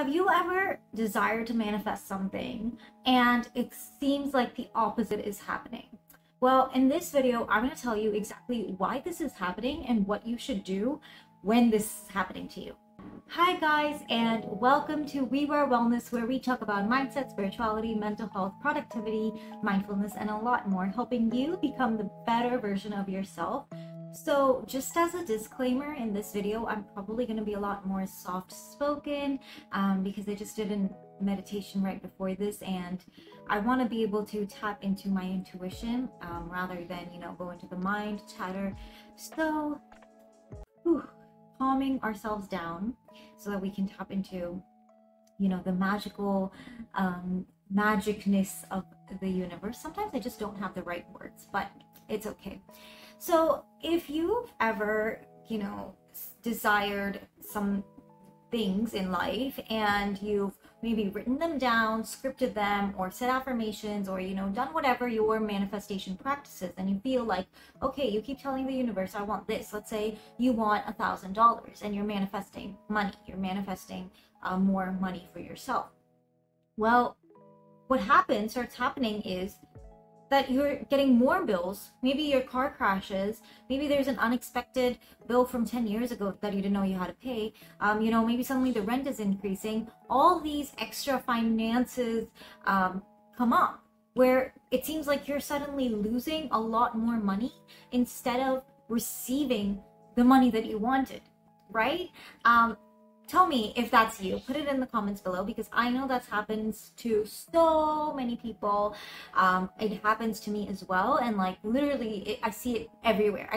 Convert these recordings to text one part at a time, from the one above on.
Have you ever desired to manifest something and it seems like the opposite is happening? Well, in this video, I'm going to tell you exactly why this is happening and what you should do when this is happening to you. Hi guys, and welcome to WeWearWellness, where we talk about mindset, spirituality, mental health, productivity, mindfulness, and a lot more, helping you become the better version of yourself. So just as a disclaimer, in this video, I'm probably going to be a lot more soft-spoken because I just did a meditation right before this, and I want to be able to tap into my intuition rather than, you know, go into the mind chatter. So calming ourselves down so that we can tap into, you know, the magical magicness of the universe. Sometimes I just don't have the right words, but it's okay. So if you've ever, you know, desired some things in life and you've maybe written them down, scripted them, or said affirmations, or, you know, done whatever your manifestation practices, and you feel like, okay, you keep telling the universe, I want this. Let's say you want $1,000 and you're manifesting money. You're manifesting more money for yourself. Well, what happens, starts happening, is that you're getting more bills. Maybe your car crashes, maybe there's an unexpected bill from 10 years ago that you didn't know you had to pay, you know, maybe suddenly the rent is increasing. All these extra finances come up where it seems like you're suddenly losing a lot more money instead of receiving the money that you wanted, right? Tell me if that's you. Put it in the comments below, because I know that happens to so many people. It happens to me as well. And like literally, I see it everywhere.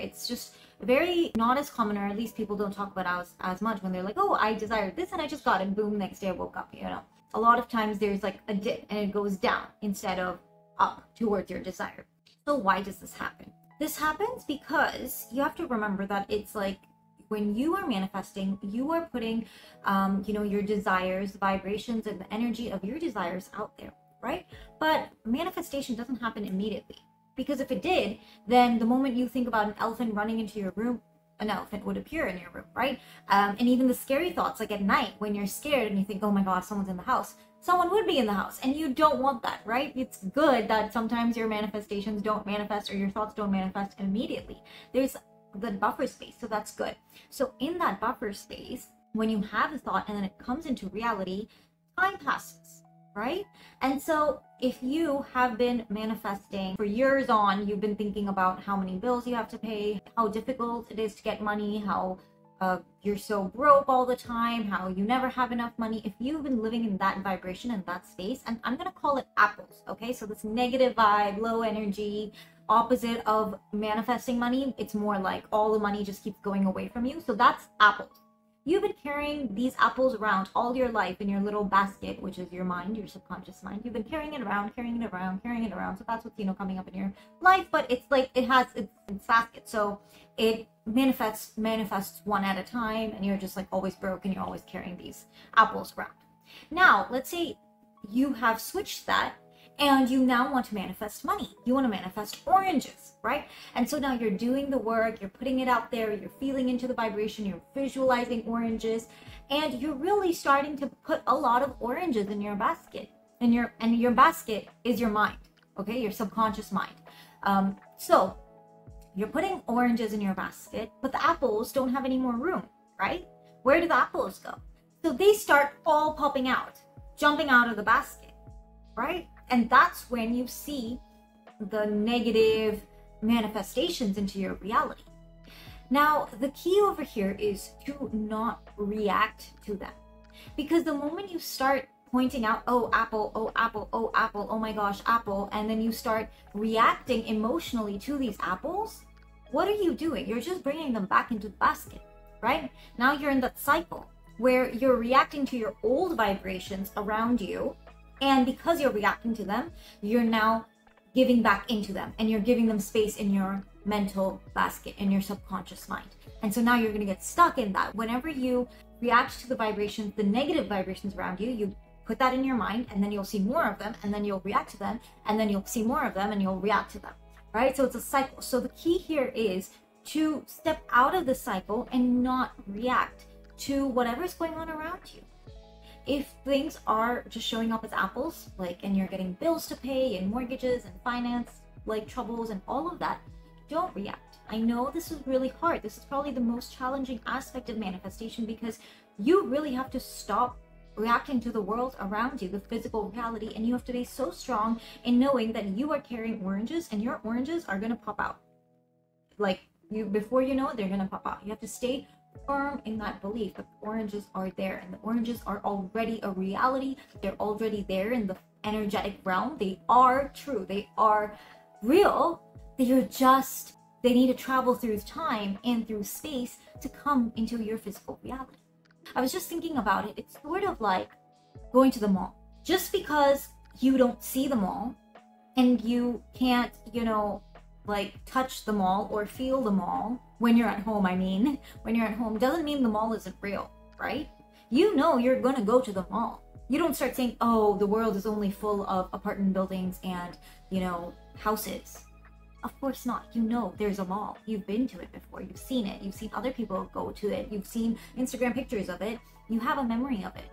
It's just very not as common, or at least people don't talk about it as much when they're like, oh, I desired this and I just got it. Boom, next day I woke up, you know. A lot of times there's like a dip and it goes down instead of up towards your desire. So why does this happen? This happens because you have to remember that it's like, when you are manifesting, you are putting, you know, your desires, the vibrations, and the energy of your desires out there, right? But manifestation doesn't happen immediately, because if it did, then the moment you think about an elephant running into your room, an elephant would appear in your room, right? And even the scary thoughts, like at night when you're scared and you think, oh my God, someone's in the house, someone would be in the house, and you don't want that, right? It's good that sometimes your manifestations don't manifest, or your thoughts don't manifest immediately. There's the buffer space, so that's good. So in that buffer space, when you have a thought and then it comes into reality, time passes, right? And so if you have been manifesting for years on, you've been thinking about how many bills you have to pay, how difficult it is to get money, how you're so broke all the time, how you never have enough money. If you've been living in that vibration and that space, and I'm gonna call it apples, okay? So this negative vibe, low energy, opposite of manifesting money, it's more like all the money just keeps going away from you. So that's apples. You've been carrying these apples around all your life in your little basket, which is your mind, your subconscious mind. You've been carrying it around, carrying it around, carrying it around. So that's what's, you know, coming up in your life, but it's like it has its basket. So it manifests one at a time, and you're just like always broke and you're always carrying these apples around. Now, let's say you have switched that, and you now want to manifest money. You want to manifest oranges, right? And so now you're doing the work, you're putting it out there, you're feeling into the vibration, you're visualizing oranges, and you're really starting to put a lot of oranges in your basket. And your basket is your mind, okay? Your subconscious mind. So you're putting oranges in your basket, but the apples don't have any more room, right? Where do the apples go? So they start all popping out, jumping out of the basket, right? And that's when you see the negative manifestations into your reality. Now, the key over here is to not react to them, because the moment you start pointing out, oh, apple, oh, apple, oh, apple, oh my gosh, apple, and then you start reacting emotionally to these apples, what are you doing? You're just bringing them back into the basket, right? Now you're in that cycle where you're reacting to your old vibrations around you, and because you're reacting to them, you're now giving back into them, and you're giving them space in your mental basket, in your subconscious mind. And so now you're going to get stuck in that. Whenever you react to the vibrations, the negative vibrations around you, you put that in your mind, and then you'll see more of them, and then you'll react to them, and then you'll see more of them, and you'll react to them, right? So it's a cycle. So the key here is to step out of the cycle and not react to whatever's going on around you. If things are just showing up as apples, like, and you're getting bills to pay and mortgages and finance, like, troubles and all of that, don't react. I know this is really hard. This is probably the most challenging aspect of manifestation, because you really have to stop reacting to the world around you, the physical reality, and you have to be so strong in knowing that you are carrying oranges and your oranges are going to pop out. Like, you, before you know it, they're going to pop out. You have to stay firm in that belief that the oranges are there, and the oranges are already a reality. They're already there in the energetic realm. They are true. They are real. They are just, they need to travel through time and through space to come into your physical reality. I was just thinking about it. It's sort of like going to the mall. Just because you don't see the mall and you can't, you know, like, touch the mall or feel the mall when you're at home, when you're at home, doesn't mean the mall isn't real, right? You know you're gonna go to the mall. You don't start saying, oh, the world is only full of apartment buildings and, you know, houses. Of course not. You know there's a mall. You've been to it before. You've seen it. You've seen other people go to it. You've seen Instagram pictures of it. You have a memory of it.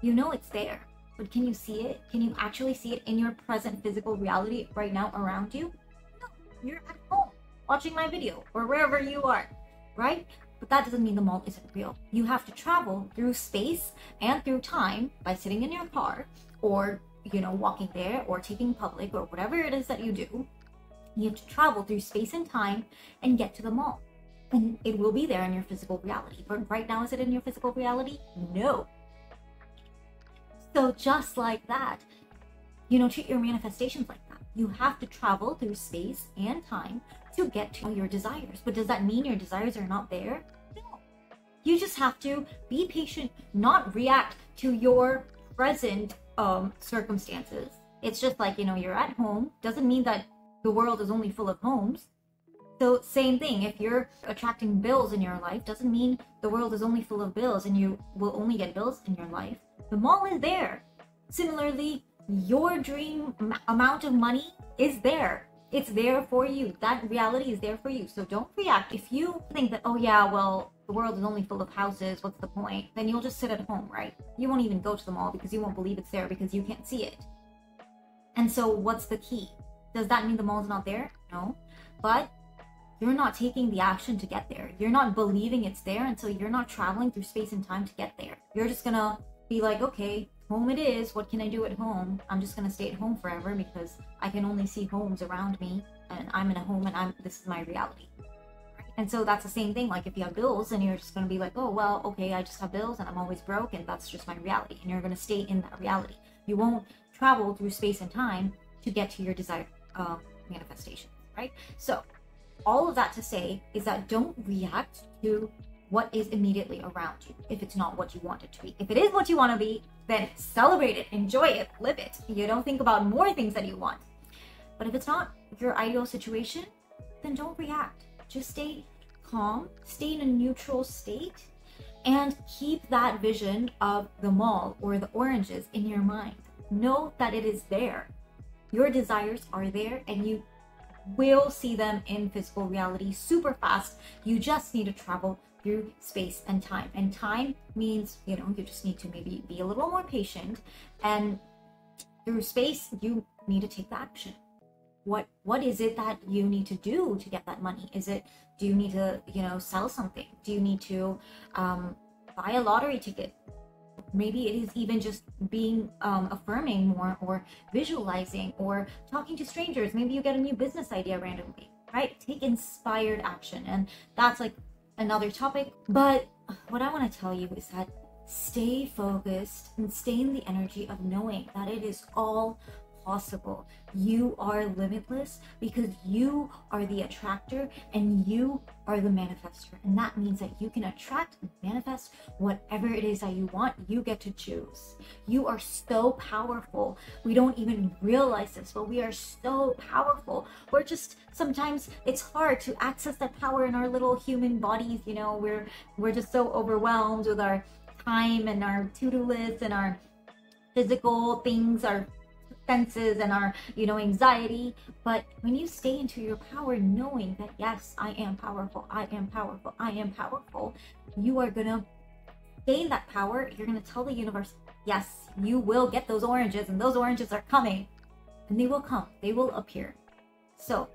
You know it's there. But can you see it? Can you actually see it in your present physical reality right now around you? No. You're at home watching my video or wherever you are, right? But that doesn't mean the mall isn't real. You have to travel through space and through time by sitting in your car or, you know, walking there or taking public or whatever it is that you do. You have to travel through space and time and get to the mall. And it will be there in your physical reality. But right now, is it in your physical reality? No. So just like that, you know, treat your manifestations like that. You have to travel through space and time to get to your desires. But does that mean your desires are not there? No. You just have to be patient, not react to your present circumstances. It's just like, you know, you're at home. Doesn't mean that the world is only full of homes. So same thing, if you're attracting bills in your life, doesn't mean the world is only full of bills and you will only get bills in your life. The mall is there. Similarly, your dream amount of money is there. It's there for you. That reality is there for you. So don't react. If you think that, oh yeah, well, the world is only full of houses, what's the point? Then you'll just sit at home, right? You won't even go to the mall because you won't believe it's there because you can't see it. And so what's the key? Does that mean the mall's not there? No. But you're not taking the action to get there. You're not believing it's there until you're not traveling through space and time to get there. You're just gonna be like, okay, home it is. What can I do at home? I'm just gonna stay at home forever because I can only see homes around me and I'm in a home and this is my reality. And so that's the same thing. Like if you have bills and you're just gonna be like, oh, well, okay, I just have bills and I'm always broke and that's just my reality. And you're gonna stay in that reality. You won't travel through space and time to get to your desired manifestation, right? So all of that to say is that don't react to what is immediately around you if it's not what you want it to be. If it is what you want to be, then celebrate it, enjoy it, live it. You don't think about more things that you want. But if it's not your ideal situation, then don't react. Just stay calm, stay in a neutral state, and keep that vision of the mall or the oranges in your mind. Know that it is there. Your desires are there and you will see them in physical reality super fast. You just need to travel through space and time. And time means, you know, you just need to maybe be a little more patient, and through space, you need to take the action. What is it that you need to do to get that money? Is it, do you need to, you know, sell something? Do you need to buy a lottery ticket? Maybe it is even just being affirming more, or visualizing, or talking to strangers. Maybe you get a new business idea randomly, right? Take inspired action. And that's like another topic. But what I want to tell you is that stay focused and stay in the energy of knowing that it is all possible. You are limitless because you are the attractor and you are the manifester. And that means that you can attract and manifest whatever it is that you want. You get to choose. You are so powerful. We don't even realize this, but we are so powerful. We're just, sometimes it's hard to access that power in our little human bodies. You know, we're just so overwhelmed with our time and our to-do lists and our physical things, our senses and our, you know, anxiety. But when you stay into your power, knowing that yes, I am powerful, I am powerful, I am powerful, you are gonna gain that power, you're going to tell the universe, yes, you will get those oranges, and those oranges are coming. And they will come. They will appear. So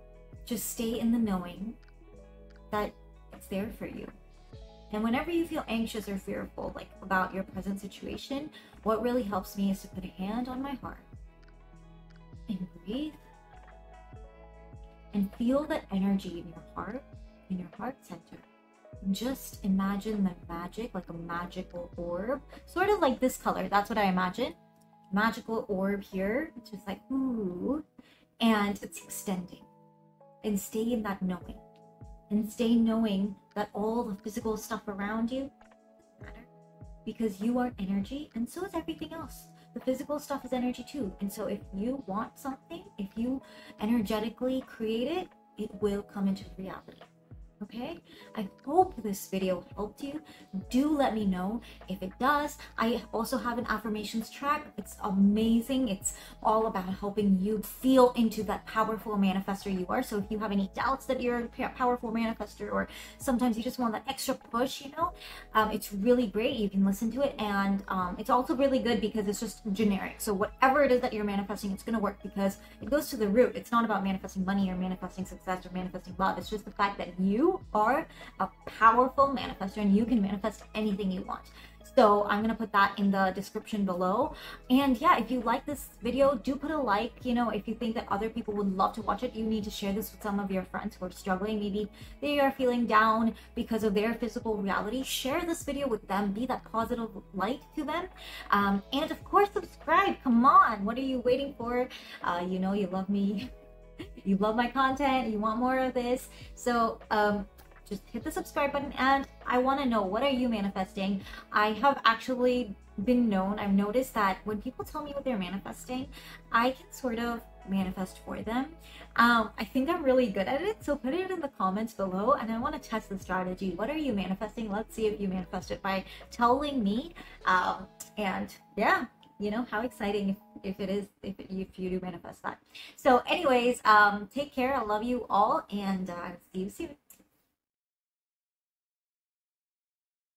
just stay in the knowing that it's there for you. And whenever you feel anxious or fearful, like about your present situation, what really helps me is to put a hand on my heart and breathe and feel that energy in your heart, center. Just imagine the magic, like a magical orb, sort of like this color. That's what I imagine. Magical orb here, it's just like, ooh, and it's extending. And stay in that knowing. And stay knowing that all the physical stuff around you doesn't matter, because you are energy, and so is everything else. The physical stuff is energy too. And so if you want something, if you energetically create it, it will come into reality. Okay, I hope this video helped you. Do let me know if it does. I also have an affirmations track. It's amazing. It's all about helping you feel into that powerful manifestor you are. So if you have any doubts that you're a powerful manifestor, or sometimes you just want that extra push, you know, it's really great. You can listen to it, and it's also really good because it's just generic. So whatever it is that you're manifesting, it's going to work because it goes to the root. It's not about manifesting money or manifesting success or manifesting love. It's just the fact that you are a powerful manifester and you can manifest anything you want. So I'm gonna put that in the description below. And yeah, if you like this video, do put a like. You know, if you think that other people would love to watch it, you need to share this with some of your friends who are struggling. Maybe they are feeling down because of their physical reality. Share this video with them. Be that positive light to them. And of course, subscribe. Come on, what are you waiting for? You know you love me. You love my content, you want more of this, so just hit the subscribe button. And I want to know, what are you manifesting? I have actually been known, I've noticed that when people tell me what they're manifesting, I can sort of manifest for them. I think I'm really good at it, so put it in the comments below, and I want to test the strategy. What are you manifesting? Let's see if you manifest it by telling me. And yeah, you know how exciting if you do manifest that. So anyways, take care. I love you all, and see you soon.